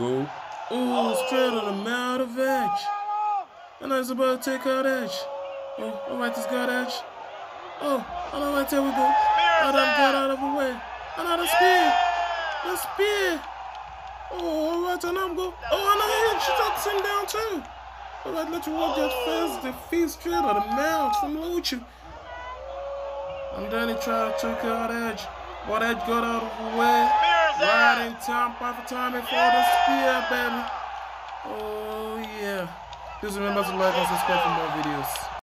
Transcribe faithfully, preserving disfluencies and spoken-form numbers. go. Oh, straight on the mouth of Edge. And I was about to take out Edge. Oh, all right, this got Edge. Oh, all right, there we go. Adam got out of the way. Another spear. The spear. Oh, all right, and I'm go. Oh, and Edge drops him down too. All right, let's watch that first defeat straight on the mouth from Lucha. And then he tried to take out Edge. But Edge got out of the way. Right in time, perfect timing for the spear, baby. Oh, yeah. Please remember to like and subscribe for more videos.